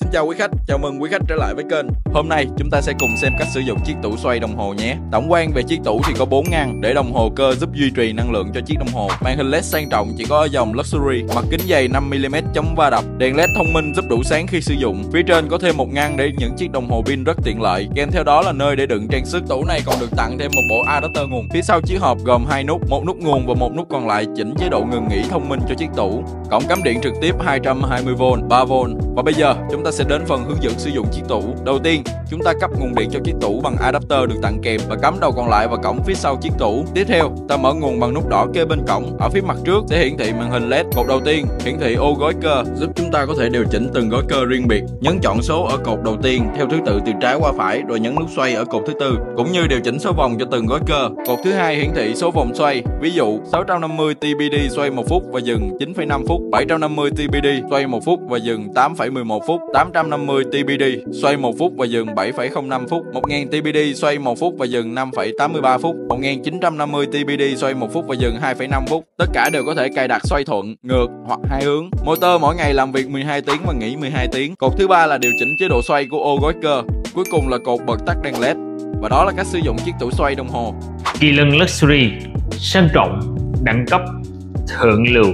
Xin chào quý khách, chào mừng quý khách trở lại với kênh. Hôm nay chúng ta sẽ cùng xem cách sử dụng chiếc tủ xoay đồng hồ nhé. Tổng quan về chiếc tủ thì có 4 ngăn để đồng hồ cơ giúp duy trì năng lượng cho chiếc đồng hồ. Màn hình LED sang trọng chỉ có ở dòng Luxury, mặt kính dày 5mm chống va đập, đèn LED thông minh giúp đủ sáng khi sử dụng. Phía trên có thêm một ngăn để những chiếc đồng hồ pin rất tiện lợi, kèm theo đó là nơi để đựng trang sức. Tủ này còn được tặng thêm một bộ adapter nguồn. Phía sau chiếc hộp gồm 2 nút, một nút nguồn và một nút còn lại chỉnh chế độ ngừng nghỉ thông minh cho chiếc tủ. Cổng cắm điện trực tiếp 220V, 3V. Và bây giờ chúng ta sẽ đến phần hướng dẫn sử dụng chiếc tủ. Đầu tiên, chúng ta cấp nguồn điện cho chiếc tủ bằng adapter được tặng kèm và cắm đầu còn lại vào cổng phía sau chiếc tủ. Tiếp theo, ta mở nguồn bằng nút đỏ kế bên cổng. Ở phía mặt trước sẽ hiển thị màn hình LED. Cột đầu tiên hiển thị ô gối cơ, giúp chúng ta có thể điều chỉnh từng gối cơ riêng biệt. Nhấn chọn số ở cột đầu tiên theo thứ tự từ trái qua phải rồi nhấn nút xoay ở cột thứ tư, cũng như điều chỉnh số vòng cho từng gối cơ. Cột thứ hai hiển thị số vòng xoay. Ví dụ 650 TPD xoay 1 phút và dừng 9,5 phút, 750 TPD xoay 1 phút và dừng 8,11 phút. 850 TPD xoay 1 phút và dừng 7,05 phút, 1000 TPD xoay 1 phút và dừng 5,83 phút, 1950 TPD xoay 1 phút và dừng 2,5 phút. Tất cả đều có thể cài đặt xoay thuận, ngược hoặc hai hướng. Motor mỗi ngày làm việc 12 tiếng và nghỉ 12 tiếng. Cột thứ ba là điều chỉnh chế độ xoay của ô gối cơ. Cuối cùng là cột bật tắt đèn LED. Và đó là cách sử dụng chiếc tủ xoay đồng hồ. Kỳ Lân Luxury, sang trọng, đẳng cấp, thượng lưu.